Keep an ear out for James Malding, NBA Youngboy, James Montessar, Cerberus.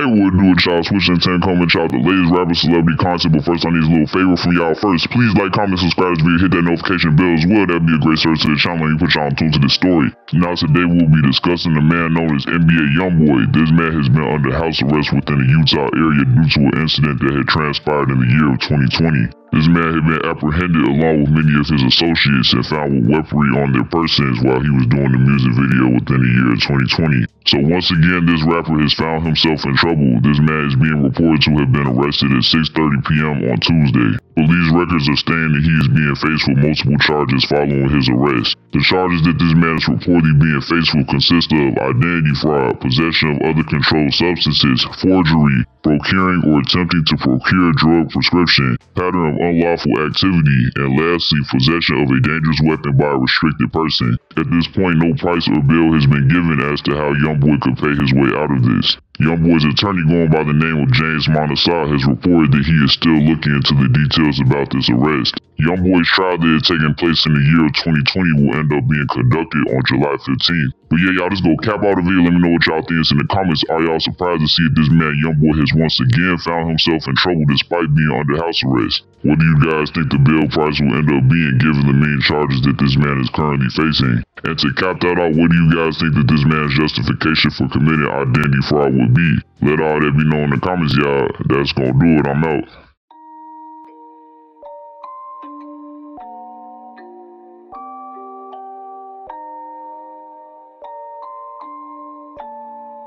Hey, what do it, y'all? Switch and 10 comment, y'all. The latest rapper celebrity content. But first, I need a little favor from y'all first. Please like, comment, subscribe to the video, hit that notification bell as well. That'd be a great service to the channel and put y'all on tune to the story. Now, today we'll be discussing a man known as NBA Youngboy. This man has been under house arrest within the Utah area due to an incident that had transpired in the year of 2020. This man had been apprehended along with many of his associates and found with weaponry on their persons while he was doing the music video within the year of 2020. So once again, this rapper has found himself in trouble. This man is being reported to have been arrested at 6:30 p.m. on Tuesday. Police records are stating that he is being faced with multiple charges following his arrest. The charges that this man is reportedly being faced with consist of identity fraud, possession of other controlled substances, forgery, procuring or attempting to procure drug prescription, pattern of unlawful activity, and lastly, possession of a dangerous weapon by a restricted person. At this point, no price or bill has been given as to how Youngboy could pay his way out of this. Youngboy's attorney, going by the name of James Montessar, has reported that he is still looking into the details about this arrest. Youngboy's trial that had taken place in the year of 2020 will end up being conducted on July 15th. But yeah, y'all, just go cap out the video. Let me know what y'all think in the comments. Are y'all surprised to see that this man Youngboy has once again found himself in trouble despite being under house arrest? What do you guys think the bail price will end up being given the main charges that this man is currently facing? And to cap that out, what do you guys think that this man's justification for committing identity fraud would be? Let all that be known in the comments, y'all. That's gonna do it. I'm out.